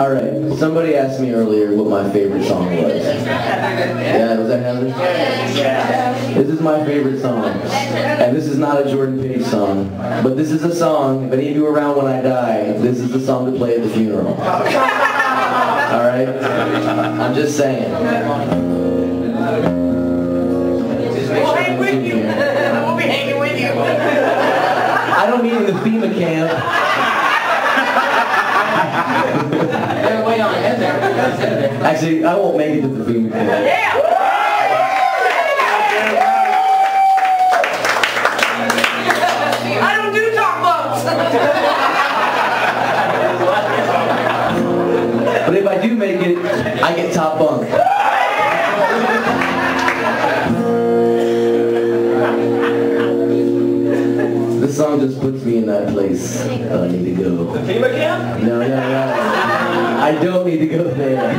Alright, somebody asked me earlier what my favorite song was. Yeah, was that Heather? Yeah. This is my favorite song. And this is not a Jordan Page song. But this is a song, if any of you are around when I die, this is the song to play at the funeral. Alright? I'm just saying. We'll hang with you. We'll be hanging with you. I don't mean the FEMA camp. They're way on head there. Actually, I won't make it to the FEMA camp. Yeah! I don't do top bunks! But if I do make it, I get top bunk. This song just puts me in that place that I need to go. The FEMA camp? No. I don't need to go there.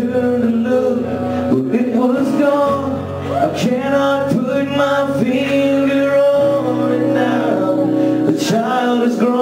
turned to look, but it was gone. I cannot put my finger on it now. The child is grown.